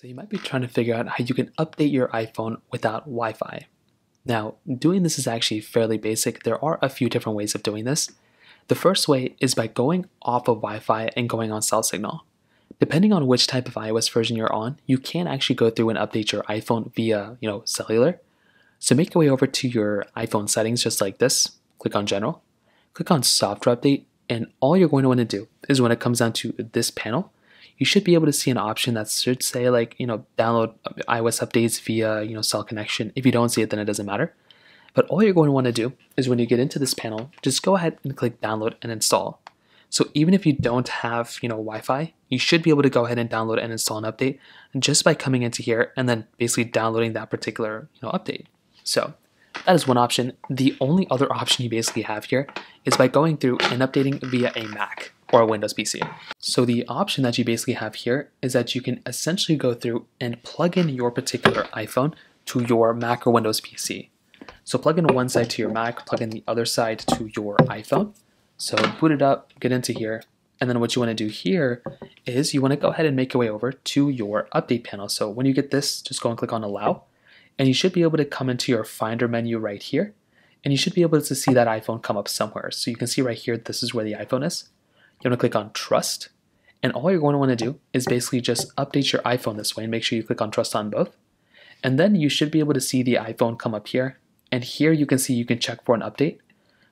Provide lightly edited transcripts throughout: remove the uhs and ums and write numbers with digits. So you might be trying to figure out how you can update your iPhone without Wi-Fi. Now, doing this is actually fairly basic. There are a few different ways of doing this. The first way is by going off of Wi-Fi and going on cell signal. Depending on which type of iOS version you're on, you can actually go through and update your iPhone via, cellular. So make your way over to your iPhone settings just like this. Click on General, click on Software Update, and all you're going to want to do is when it comes down to this panel, you should be able to see an option that should say like, download iOS updates via, cell connection. If you don't see it, then it doesn't matter. But all you're going to want to do is when you get into this panel, just go ahead and click download and install. So even if you don't have, Wi-Fi, you should be able to go ahead and download and install an update just by coming into here and then basically downloading that particular, update. So that is one option. The only other option you basically have here is by going through and updating via a Mac or a Windows PC. So the option that you basically have here is that you can essentially go through and plug in your particular iPhone to your Mac or Windows PC. So plug in one side to your Mac, plug in the other side to your iPhone. So boot it up, get into here, and then what you want to do here is you want to go ahead and make your way over to your update panel. So when you get this, just go and click on Allow, and you should be able to come into your Finder menu right here, and you should be able to see that iPhone come up somewhere. So you can see right here, this is where the iPhone is. You want to click on Trust, and all you're going to want to do is basically just update your iPhone this way and make sure you click on Trust on both, and then you should be able to see the iPhone come up here, and here you can see you can check for an update.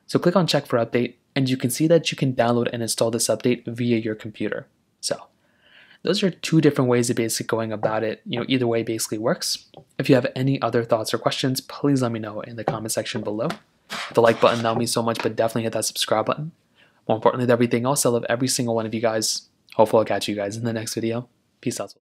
So click on Check for Update, and you can see that you can download and install this update via your computer. So those are two different ways of basically going about it. Either way basically works. If you have any other thoughts or questions, please let me know in the comment section below. Hit the like button, that would mean so much, but definitely hit that subscribe button. More importantly than everything else, I love every single one of you guys. Hopefully I'll catch you guys in the next video. Peace out.